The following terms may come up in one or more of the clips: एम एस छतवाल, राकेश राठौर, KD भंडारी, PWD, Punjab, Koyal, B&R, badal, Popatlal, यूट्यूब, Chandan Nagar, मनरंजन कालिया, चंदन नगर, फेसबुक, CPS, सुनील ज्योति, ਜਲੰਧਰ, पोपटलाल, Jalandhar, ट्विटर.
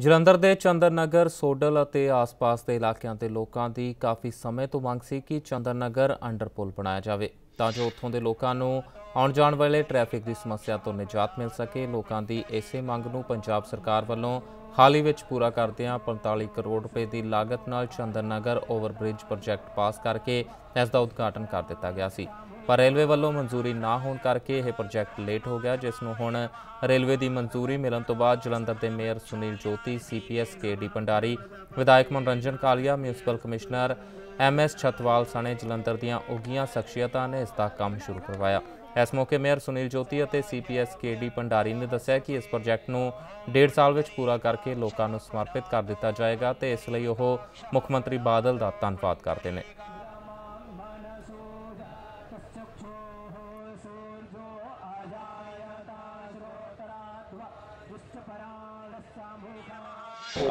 ਜਲੰਧਰ ਦੇ ਚੰਦਨ ਨਗਰ ਸੋਡਲ ਅਤੇ ਆਸ-ਪਾਸ ਦੇ ਇਲਾਕਿਆਂ ਦੇ ਲੋਕਾਂ ਦੀ ਕਾਫੀ ਸਮੇਂ ਤੋਂ ਮੰਗ ਸੀ ਕਿ ਚੰਦਨ ਨਗਰ ਅੰਡਰ ਪੁਲ ਬਣਾਇਆ ਜਾਵੇ ਤਾਂ ਜੋ ਉੱਥੋਂ ਦੇ ਲੋਕਾਂ ਨੂੰ ਆਉਣ ਜਾਣ ਵਾਲੇ ਟ੍ਰੈਫਿਕ ਦੀ ਸਮੱਸਿਆ ਤੋਂ ਨਿਜਾਤ ਮਿਲ ਸਕੇ। ਲੋਕਾਂ ਦੀ ਇਸੇ ਮੰਗ ਨੂੰ ਪੰਜਾਬ ਸਰਕਾਰ ਵੱਲੋਂ ਹਾਲ ਹੀ ਵਿੱਚ ਪੂਰਾ ਕਰਦਿਆਂ 45 ਕਰੋੜ ਰੁਪਏ ਦੀ ਲਾਗਤ ਨਾਲ ਚੰਦਨ ਨਗਰ ਓਵਰਬ੍ਰਿਜ ਪ੍ਰੋਜੈਕਟ ਪਾਸ ਕਰਕੇ ਇਸ ਦਾ ਉਦਘਾਟਨ ਕਰ ਦਿੱਤਾ ਗਿਆ ਸੀ, पर रेलवे वालों मंजूरी ना होने करके यह प्रोजैक्ट लेट हो गया, जिसनों हुण रेलवे की मंजूरी मिलने तो बाद जलंधर के mayor सुनील ज्योति, CPS KD भंडारी, विधायक मनरंजन कालिया, municipal commissioner MS Chhatwal सने जलंधर दीआं उगियां शख्सियतां ने इसका काम शुरू करवाया। इस मौके मेयर सुनील ज्योति और CPS KD भंडारी ने दस्सिया कि इस प्रोजैक्ट नूं 1.5 साल विच पूरा करके लोकां नूं समर्पित कर दिता जाएगा तो इसलिए वो मुख्यमंत्री बादल का धन्नवाद करते हैं।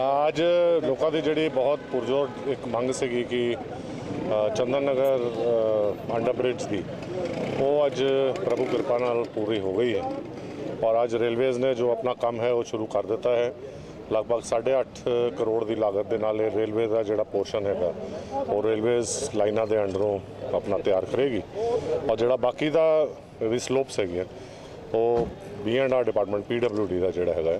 आज लोगों की जी बहुत पुरजोर एक मंग सी कि चंदन नगर अंडरब्रिज की वो अज प्रभु कृपा नाल पूरी हो गई है और आज रेलवेज ने जो अपना काम है वो शुरू कर दिता है। लगभग 8.5 करोड़ की लागत के नाल रेलवे का जोड़ा पोर्शन है वो रेलवेज लाइना के अंडरों अपना तैयार करेगी और जोड़ा बाकी का भी स्लोप्स है वो B&R डिपार्टमेंट PWD का जोड़ा है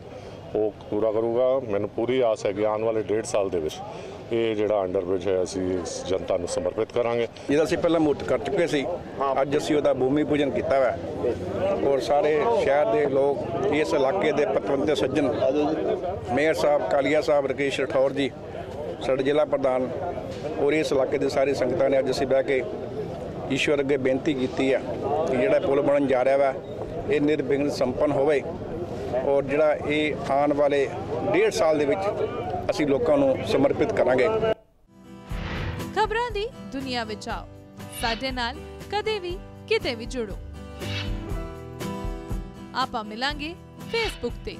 वो पूरा करूँगा। मैंने पूरी आस है कि आने वाले 1.5 साल के जोड़ा अंडरब्रिज है असी जनता को समर्पित करांगे। जिदा असी पहला मुहूर्त कर चुके सी, अज असी उहदा भूमि पूजन किया है और सारे शहर के लोग इस इलाके के पतवंते सज्जन मेयर साहब, कालिया साहब, राकेश राठौर जी, साडे जिला प्रधान और इस इलाके की सारी संगत ने अज असी बह के ईश्वर अगे बेनती की है कि जिहड़ा पुल बन जा रहा है ये निर्विघ्न संपन्न होवे और जिहड़ा ये आने वाले 1.5 साल दे विच असी लोकां नूं समर्पित करांगे। खबरां दी दुनिया विच आओ साडे नाल कदे भी किते भी जुड़ो। आपां मिलांगे फेसबुक ते,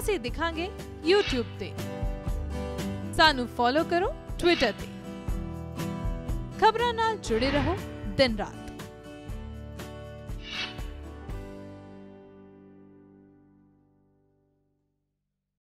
असी दिखांगे यूट्यूब ते, सानू फॉलो करो ट्विटर ते। खबरां नाल जुड़े रहो दिन रात।